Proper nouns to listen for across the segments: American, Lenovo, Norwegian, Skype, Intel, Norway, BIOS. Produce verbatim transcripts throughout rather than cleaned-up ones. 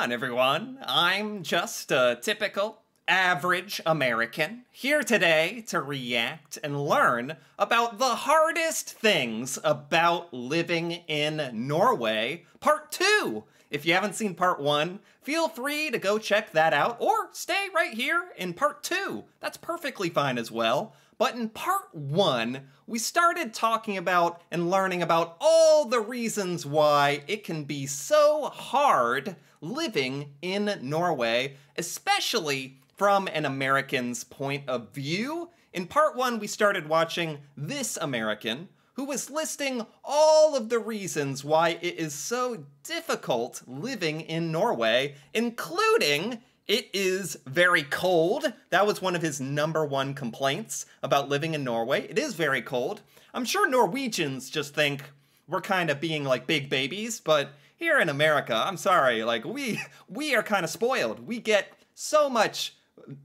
on, everyone? I'm just a typical, average American, here today to react and learn about the hardest things about living in Norway, part two! If you haven't seen part one, feel free to go check that out, or stay right here in part two. That's perfectly fine as well. But in part one, we started talking about and learning about all the reasons why it can be so hard living in Norway, especially from an American's point of view. In part one, we started watching this American, who was listing all of the reasons why it is so difficult living in Norway, including it is very cold. That was one of his number one complaints about living in Norway. It is very cold. I'm sure Norwegians just think we're kind of being like big babies, but here in America, I'm sorry, like we we are kind of spoiled. We get so much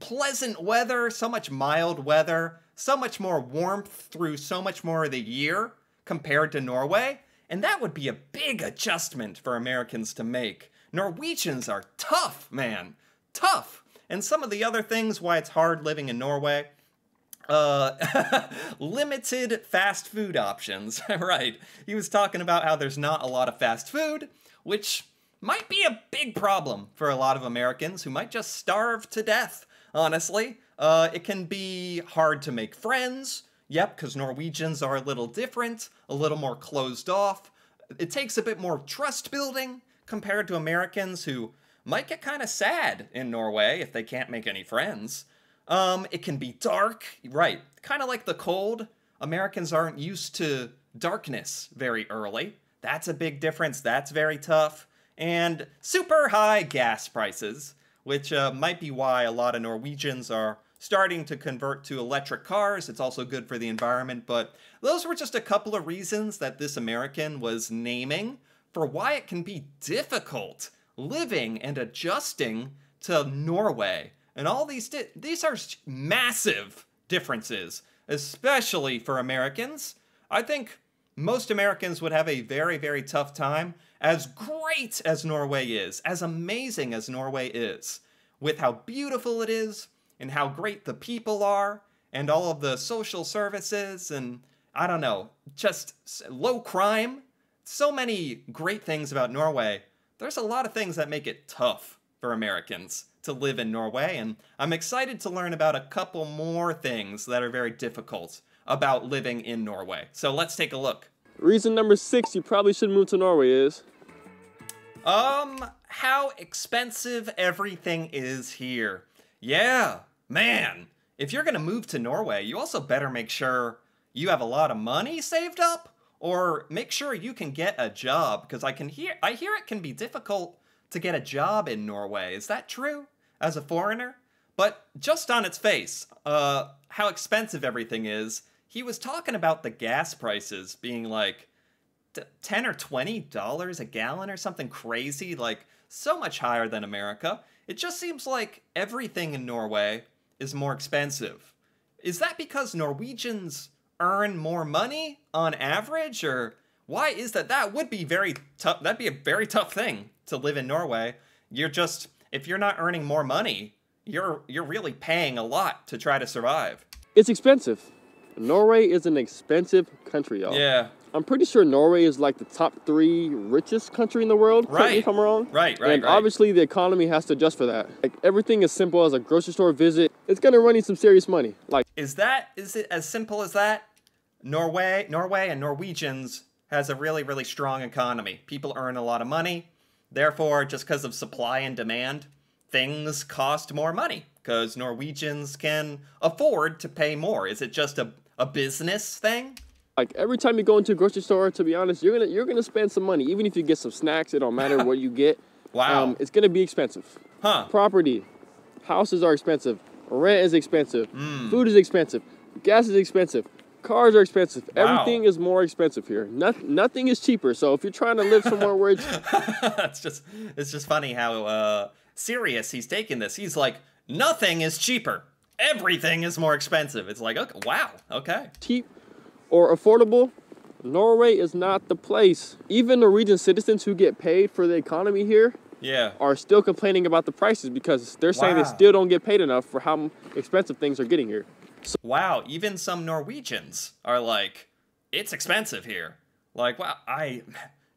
pleasant weather, so much mild weather, so much more warmth through so much more of the year compared to Norway. And that would be a big adjustment for Americans to make. Norwegians are tough, man. Tough. And some of the other things why it's hard living in Norway, uh, limited fast food options, right? He was talking about how there's not a lot of fast food, which might be a big problem for a lot of Americans who might just starve to death, honestly. Uh, it can be hard to make friends, yep, because Norwegians are a little different, a little more closed off. It takes a bit more trust building compared to Americans who might get kind of sad in Norway if they can't make any friends. Um, it can be dark, right, kind of like the cold. Americans aren't used to darkness very early. That's a big difference, that's very tough. And super high gas prices, which uh, might be why a lot of Norwegians are starting to convert to electric cars. It's also good for the environment, but those were just a couple of reasons that this American was naming for why it can be difficult living and adjusting to Norway. And all these, di these are massive differences, especially for Americans. I think most Americans would have a very, very tough time, as great as Norway is, as amazing as Norway is, with how beautiful it is, and how great the people are, and all of the social services, and I don't know, just low crime. So many great things about Norway. There's a lot of things that make it tough for Americans to live in Norway, and I'm excited to learn about a couple more things that are very difficult about living in Norway. So let's take a look. Reason number six you probably should move to Norway is? Um, how expensive everything is here. Yeah, man, if you're gonna move to Norway, you also better make sure you have a lot of money saved up, or make sure you can get a job, because I can hear, I hear it can be difficult to get a job in Norway. Is that true as a foreigner? But just on its face, uh, how expensive everything is, he was talking about the gas prices being like ten or twenty dollars a gallon or something crazy, like so much higher than America. It just seems like everything in Norway is more expensive. Is that because Norwegians earn more money on average, or why is that? That would be very tough. That'd be a very tough thing to live in Norway. You're just, if you're not earning more money, you're you're really paying a lot to try to survive. It's expensive. Norway is an expensive country, y'all. Yeah. I'm pretty sure Norway is like the top three richest country in the world, right? Me if I'm wrong. Right, right, and right. Obviously the economy has to adjust for that. Like everything as simple as a grocery store visit, it's gonna run you some serious money. Like, is that, is it as simple as that? Norway, Norway and Norwegians has a really, really strong economy. People earn a lot of money. Therefore, just because of supply and demand, things cost more money because Norwegians can afford to pay more. Is it just a a business thing? Like every time you go into a grocery store, to be honest, you're gonna you're gonna spend some money. Even if you get some snacks, it don't matter what you get. Wow. Um, it's gonna be expensive. Huh. Property, houses are expensive, rent is expensive, mm. food is expensive, gas is expensive, cars are expensive. Wow. Everything is more expensive here. Nothing nothing is cheaper. So if you're trying to live somewhere where it's it's just it's just funny how uh serious he's taking this. He's like, nothing is cheaper. Everything is more expensive. It's like, okay, wow, okay. Cheap or affordable, Norway is not the place. Even Norwegian citizens who get paid for the economy here, yeah. are still complaining about the prices because they're saying wow. they still don't get paid enough for how expensive things are getting here. So wow, even some Norwegians are like, it's expensive here. Like, wow, I...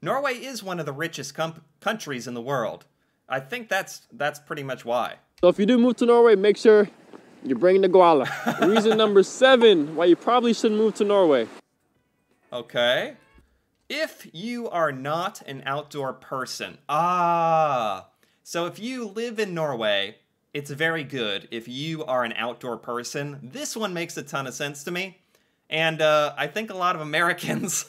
Norway is one of the richest countries in the world. I think that's that's pretty much why. So if you do move to Norway, make sure you bring the guala. Reason number seven why you probably shouldn't move to Norway. Okay. If you are not an outdoor person. Ah. So if you live in Norway, it's very good if you are an outdoor person. This one makes a ton of sense to me. And uh, I think a lot of Americans,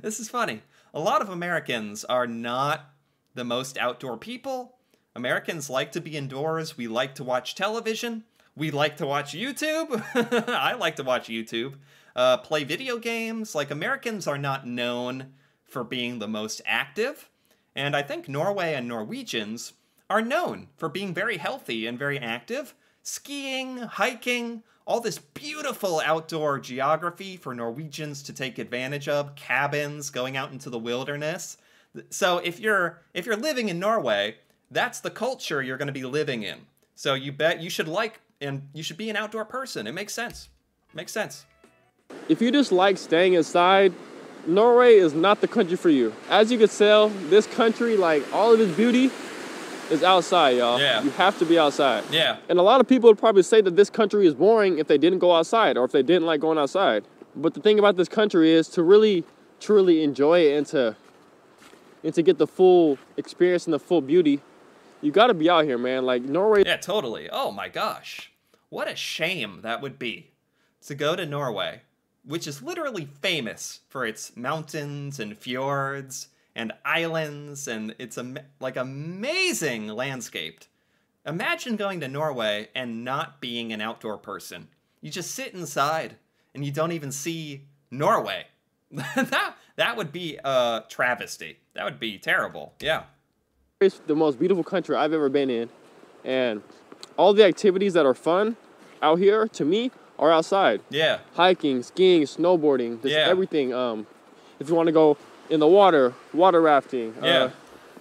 this is funny. A lot of Americans are not the most outdoor people. Americans like to be indoors. We like to watch television. We like to watch YouTube. I like to watch YouTube. Uh, play video games. Like, Americans are not known for being the most active. And I think Norway and Norwegians are known for being very healthy and very active. Skiing, hiking, all this beautiful outdoor geography for Norwegians to take advantage of, cabins, going out into the wilderness. So if you're if you're living in Norway, that's the culture you're going to be living in. So you bet you should like and you should be an outdoor person. It makes sense. It makes sense. If you just like staying inside, Norway is not the country for you. As you can tell, this country, like all of its beauty, is outside, y'all. Yeah. You have to be outside. Yeah. And a lot of people would probably say that this country is boring if they didn't go outside or if they didn't like going outside. But the thing about this country is to really, truly enjoy it and to, and to get the full experience and the full beauty, you gotta be out here, man. Like, Norway... Yeah, totally. Oh my gosh. What a shame that would be to go to Norway, which is literally famous for its mountains and fjords and islands, and it's am like amazing landscaped. Imagine going to Norway and not being an outdoor person. You just sit inside and you don't even see Norway. that, that would be a travesty. That would be terrible, yeah. It's the most beautiful country I've ever been in. And all the activities that are fun out here, to me, are outside. Yeah. Hiking, skiing, snowboarding, just yeah. everything. Um, if you wanna go in the water, water rafting, yeah. uh,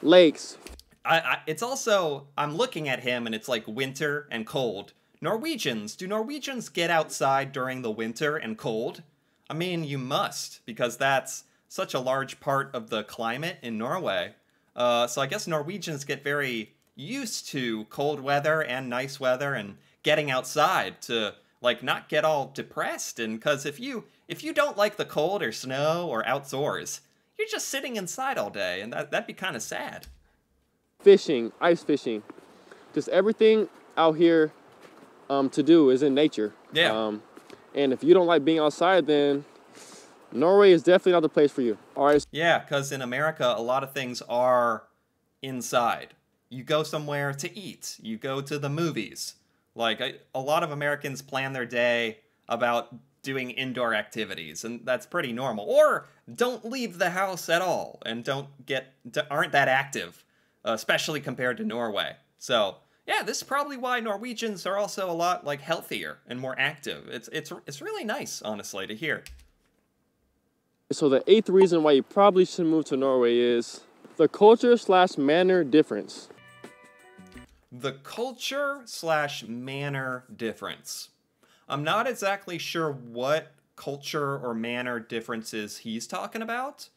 lakes. I, I, it's also, I'm looking at him and it's like winter and cold. Norwegians, do Norwegians get outside during the winter and cold? I mean, you must, because that's such a large part of the climate in Norway. Uh, so I guess Norwegians get very used to cold weather and nice weather and getting outside to like not get all depressed. And because if you, if you don't like the cold or snow or outdoors, you're just sitting inside all day, and that, that'd be kind of sad. Fishing, ice fishing, just everything out here um, to do is in nature. Yeah. Um, and if you don't like being outside, then Norway is definitely not the place for you. All right. Yeah, because in America, a lot of things are inside. You go somewhere to eat. You go to the movies. Like, I, a lot of Americans plan their day about doing indoor activities, and that's pretty normal. Or don't leave the house at all and don't get aren't that active, especially compared to Norway. So yeah, this is probably why Norwegians are also a lot like healthier and more active. It's it's it's really nice, honestly, to hear. So the eighth reason why you probably should move to Norway is the culture slash manner difference. The culture slash manner difference. I'm not exactly sure what culture or manner differences he's talking about.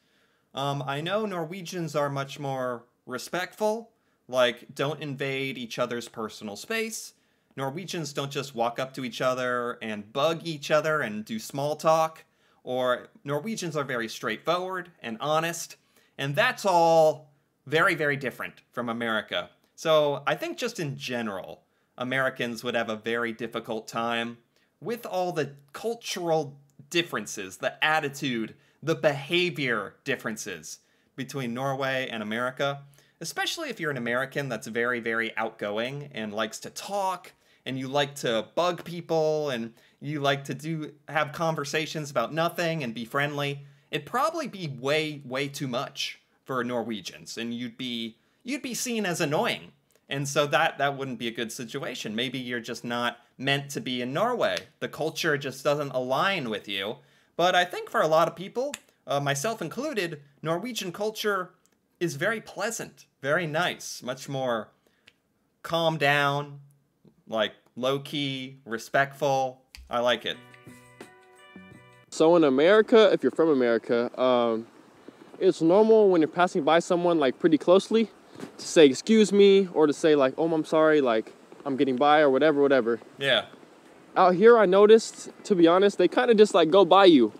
Um, I know Norwegians are much more respectful, like don't invade each other's personal space. Norwegians don't just walk up to each other and bug each other and do small talk. Or Norwegians are very straightforward and honest. And that's all very, very different from America. So I think just in general, Americans would have a very difficult time with all the cultural differences, the attitude, the behavior differences between Norway and America, especially if you're an American that's very, very outgoing and likes to talk and you like to bug people and you like to do have conversations about nothing and be friendly. It'd probably be way, way too much for Norwegians and you'd be you'd be seen as annoying. And so that, that wouldn't be a good situation. Maybe you're just not meant to be in Norway. The culture just doesn't align with you. But I think for a lot of people, uh, myself included, Norwegian culture is very pleasant, very nice, much more calm down, like low-key, respectful. I like it. So in America, if you're from America, um, it's normal when you're passing by someone like pretty closely to say, excuse me, or to say like, oh, I'm sorry, like I'm getting by or whatever, whatever. Yeah. Out here, I noticed, to be honest, they kind of just like go by you.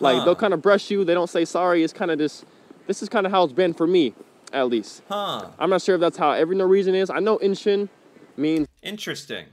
Like huh. They'll kind of brush you. They don't say sorry. It's kind of just, this is kind of how it's been for me, at least. Huh. I'm not sure if that's how every Norwegian is. I know Inshin means... Interesting.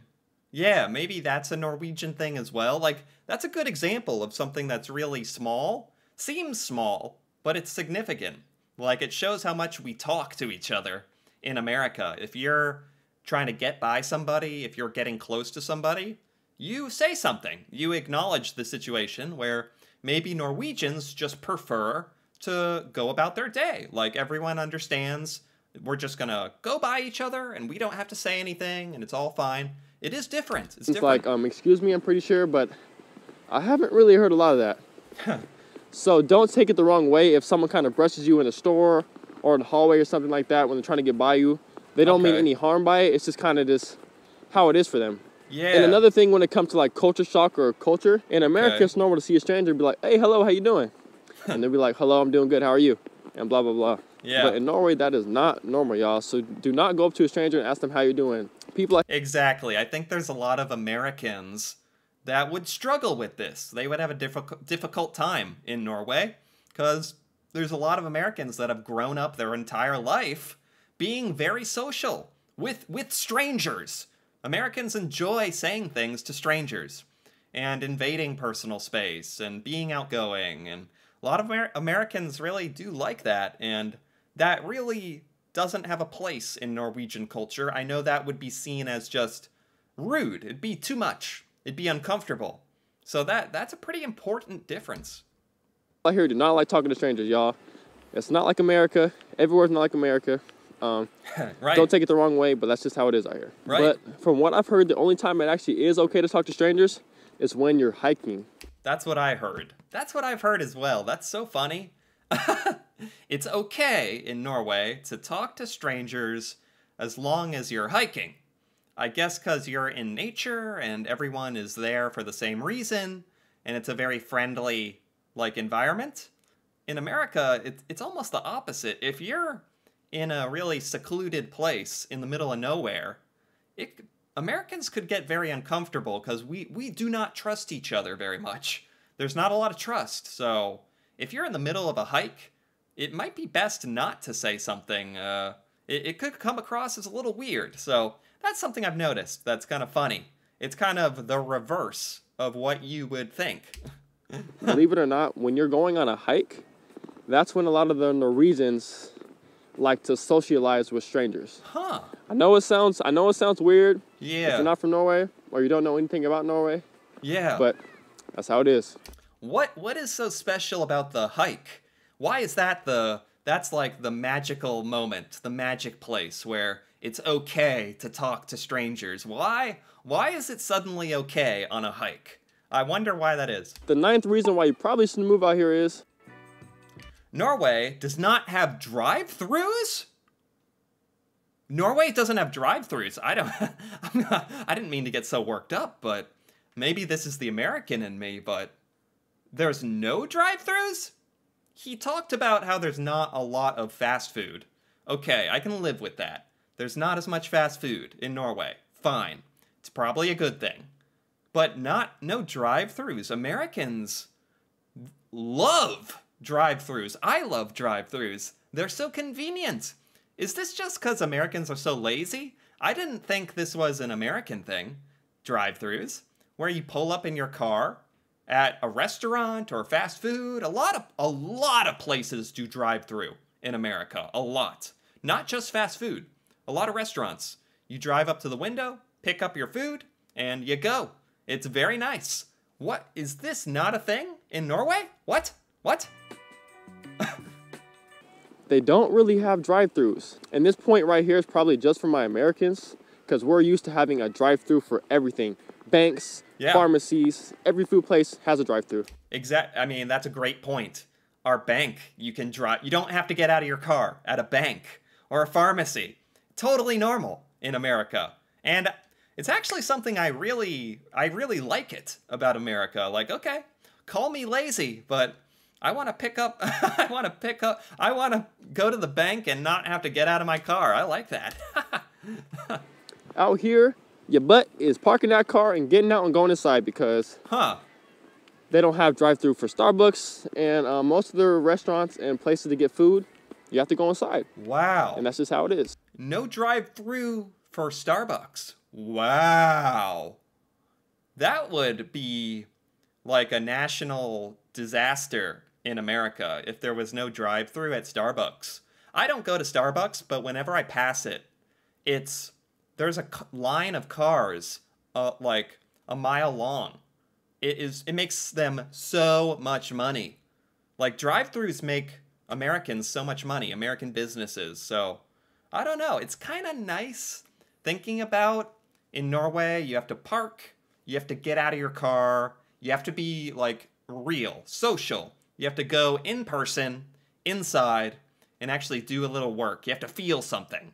Yeah, maybe that's a Norwegian thing as well. Like, that's a good example of something that's really small. Seems small, but it's significant. Like, it shows how much we talk to each other in America. If you're trying to get by somebody, if you're getting close to somebody, you say something. You acknowledge the situation where... Maybe Norwegians just prefer to go about their day. Like, everyone understands we're just going to go by each other and we don't have to say anything and it's all fine. It is different. It's, it's different. Like, um, excuse me, I'm pretty sure, but I haven't really heard a lot of that. So don't take it the wrong way if someone kind of brushes you in a store or in the hallway or something like that when they're trying to get by you. They don't okay. mean any harm by it. It's just kind of just how it is for them. Yeah. And another thing when it comes to like culture shock or culture, in America, okay. it's normal to see a stranger and be like, hey, hello, how you doing? And they'll be like, hello, I'm doing good, how are you? And blah, blah, blah. Yeah. But in Norway, that is not normal, y'all. So do not go up to a stranger and ask them how you're doing. People like- Exactly. I think there's a lot of Americans that would struggle with this. They would have a difficult, difficult time in Norway because there's a lot of Americans that have grown up their entire life being very social with, with strangers. Americans enjoy saying things to strangers and invading personal space and being outgoing. And a lot of Amer- Americans really do like that. And that really doesn't have a place in Norwegian culture. I know that would be seen as just rude. It'd be too much. It'd be uncomfortable. So that that's a pretty important difference. I hear you do not like talking to strangers, y'all. It's not like America. Everywhere's not like America. Um, right. Don't take it the wrong way, but that's just how it is out here. Right. But from what I've heard, the only time it actually is okay to talk to strangers is when you're hiking. That's what I heard. That's what I've heard as well. That's so funny. It's okay in Norway to talk to strangers as long as you're hiking. I guess because you're in nature and everyone is there for the same reason, and it's a very friendly, like, environment. In America, it, it's almost the opposite. If you're... in a really secluded place in the middle of nowhere, it, Americans could get very uncomfortable because we, we do not trust each other very much. There's not a lot of trust. So if you're in the middle of a hike, it might be best not to say something. Uh, it, it could come across as a little weird. So that's something I've noticed that's kind of funny. It's kind of the reverse of what you would think. Believe it or not, when you're going on a hike, that's when a lot of the Norwegians... like to socialize with strangers. Huh. I know it sounds I know it sounds weird. Yeah. If you're not from Norway or you don't know anything about Norway. Yeah. But that's how it is. What what is so special about the hike? Why is that the that's like the magical moment, the magic place where it's okay to talk to strangers? Why why is it suddenly okay on a hike? I wonder why that is. The ninth reason why you probably shouldn't move out here is Norway does not have drive-thrus? Norway doesn't have drive-thrus. I don't I'm not, I didn't mean to get so worked up, but maybe this is the American in me, but there's no drive-thrus? He talked about how there's not a lot of fast food. Okay, I can live with that. There's not as much fast food in Norway. Fine. It's probably a good thing. But not no drive-thrus. Americans love drive-thrus. I love drive-thrus. They're so convenient. Is this just because Americans are so lazy? I didn't think this was an American thing, drive-thrus, where you pull up in your car at a restaurant or fast food. A lot of a lot of places do drive-thru in America. A lot. Not just fast food. A lot of restaurants. You drive up to the window, pick up your food, and you go. It's very nice. What? Is this not a thing in Norway? What? What? They don't really have drive-thrus. And this point right here is probably just for my Americans because we're used to having a drive-thru for everything. Banks, yeah. Pharmacies, every food place has a drive-thru. Exact. I mean, that's a great point. our bank. You can drive. You don't have to get out of your car at a bank or a pharmacy. Totally normal in America. And it's actually something I really, I really like it about America. Like, okay, call me lazy, but I want to pick up, I want to pick up, I want to go to the bank and not have to get out of my car. I like that. Out here, your butt is parking that car and getting out and going inside because huh. they don't have drive-through for Starbucks and uh, most of their restaurants and places to get food, you have to go inside. Wow. And that's just how it is. No drive-through for Starbucks. Wow. That would be like a national disaster in America if there was no drive-through at Starbucks. I don't go to Starbucks, but whenever I pass it, it's there's a line of cars uh, like a mile long. It is it makes them so much money. Like drive-throughs make Americans so much money, American businesses. So I don't know. It's kind of nice thinking about in Norway, you have to park, you have to get out of your car, you have to be like real, social. You have to go in person, inside, and actually do a little work. You have to feel something,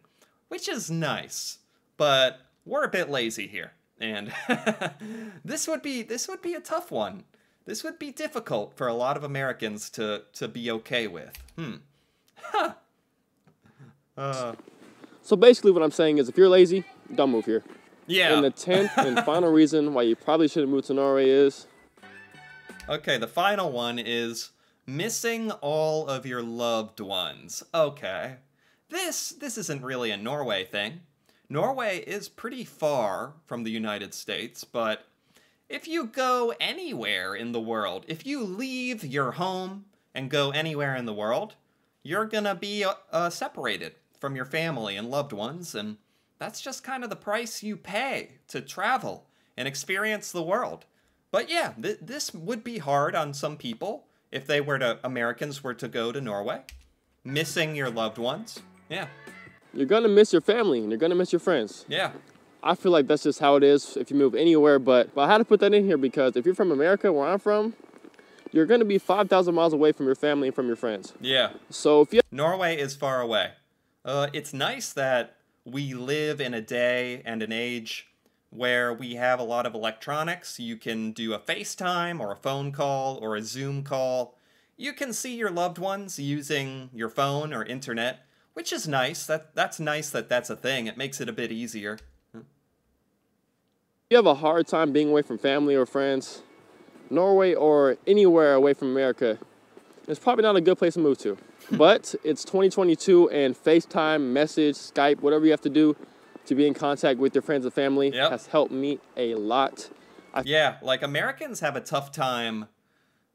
which is nice, but we're a bit lazy here. And this would be this would be a tough one. This would be difficult for a lot of Americans to, to be okay with. Hmm. Huh. Uh. So basically what I'm saying is if you're lazy, don't move here. Yeah. And the tenth and final reason why you probably shouldn't move to Norway is... Okay, the final one is missing all of your loved ones. Okay. This, this isn't really a Norway thing. Norway is pretty far from the United States, but if you go anywhere in the world, if you leave your home and go anywhere in the world, you're gonna be uh, separated from your family and loved ones, and that's just kind of the price you pay to travel and experience the world. But yeah, th this would be hard on some people if they were to, Americans were to go to Norway. Missing your loved ones, yeah. You're gonna miss your family and you're gonna miss your friends. Yeah. I feel like that's just how it is if you move anywhere, but, but I had to put that in here because if you're from America, where I'm from, you're gonna be five thousand miles away from your family and from your friends. Yeah. So if you- Norway is far away. Uh, it's nice that we live in a day and an age where we have a lot of electronics. You can do a FaceTime or a phone call or a Zoom call. You can see your loved ones using your phone or internet, which is nice. That, that's nice that that's a thing. It makes it a bit easier. If you have a hard time being away from family or friends, Norway or anywhere away from America, it's probably not a good place to move to. But it's twenty twenty-two and FaceTime, message, Skype, whatever you have to do to be in contact with your friends and family yep. has helped me a lot. I yeah, like Americans have a tough time,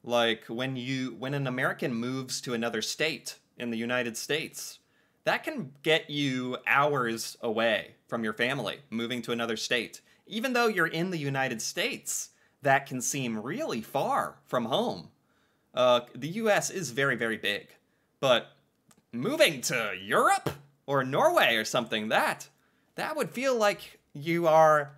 like when you when an American moves to another state in the United States, that can get you hours away from your family, moving to another state. Even though you're in the United States, that can seem really far from home. Uh, the U S is very, very big. But moving to Europe or Norway or something, that that would feel like you are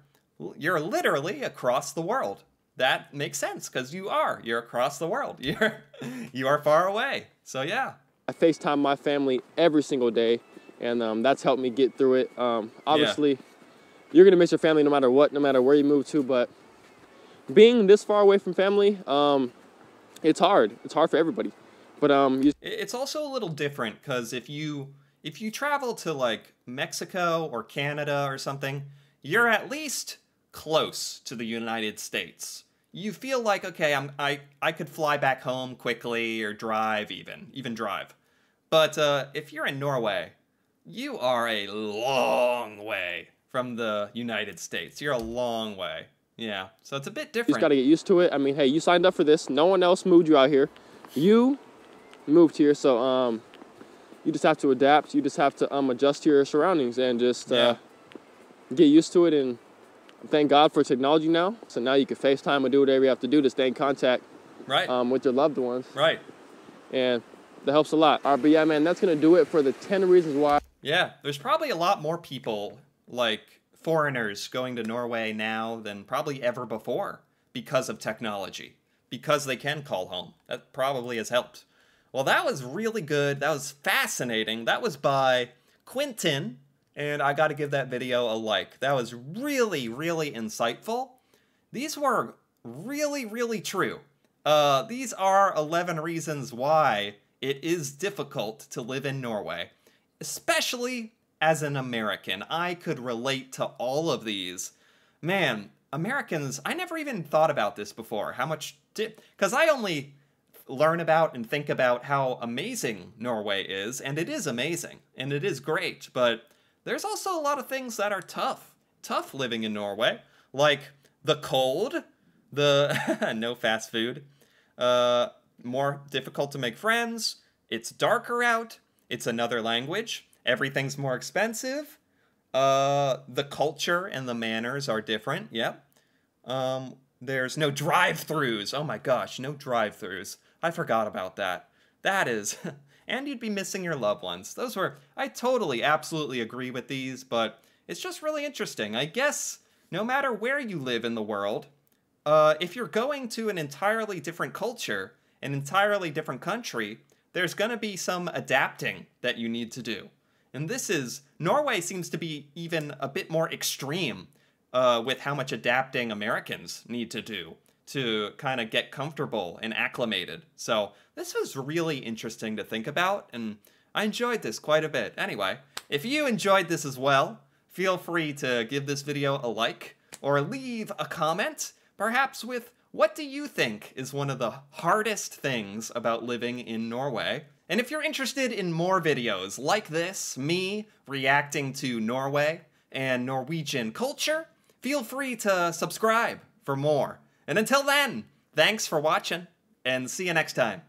you're literally across the world. That makes sense because you are you're across the world. You're you are far away. So yeah, I FaceTime my family every single day, and um, that's helped me get through it. Um, obviously, yeah. you're gonna miss your family no matter what, no matter where you move to. But being this far away from family, um, it's hard. It's hard for everybody. But um, you... it's also a little different because if you if you travel to like Mexico or Canada or something, you're at least close to the United States. You feel like okay, I'm I I could fly back home quickly or drive even even drive. But uh, if you're in Norway, you are a long way from the United States. You're a long way. Yeah, so it's a bit different. You just gotta get used to it. I mean, hey, you signed up for this. No one else moved you out here. You. moved here, so um you just have to adapt. You just have to um adjust to your surroundings and just uh yeah. get used to it, and thank God for technology now. So now you can FaceTime and do whatever you have to do to stay in contact right um with your loved ones, right? And that helps a lot. All right, but yeah man, that's gonna do it for the ten reasons why. Yeah, there's probably a lot more people, like foreigners, going to Norway now than probably ever before because of technology, because they can call home. That probably has helped. Well, that was really good. That was fascinating. That was by Quentin, and I got to give that video a like. That was really, really insightful. These were really, really true. Uh, these are eleven reasons why it is difficult to live in Norway, especially as an American. I could relate to all of these. Man, Americans, I never even thought about this before. How much did... Because I only learn about and think about how amazing Norway is, and it is amazing, and it is great, but there's also a lot of things that are tough, tough living in Norway, like the cold, the no fast food, uh, more difficult to make friends, it's darker out, it's another language, everything's more expensive, uh, the culture and the manners are different, yep. Um, there's no drive-thrus, oh my gosh, no drive-thrus. I forgot about that. That is, and you'd be missing your loved ones. Those were, I totally, absolutely agree with these, but it's just really interesting. I guess no matter where you live in the world, uh, if you're going to an entirely different culture, an entirely different country, there's gonna be some adapting that you need to do. And this is, Norway seems to be even a bit more extreme uh, with how much adapting Americans need to do to kind of get comfortable and acclimated. So this was really interesting to think about, and I enjoyed this quite a bit. Anyway, if you enjoyed this as well, feel free to give this video a like or leave a comment, perhaps with what do you think is one of the hardest things about living in Norway? And if you're interested in more videos like this, me reacting to Norway and Norwegian culture, feel free to subscribe for more. And until then, thanks for watching, and see you next time.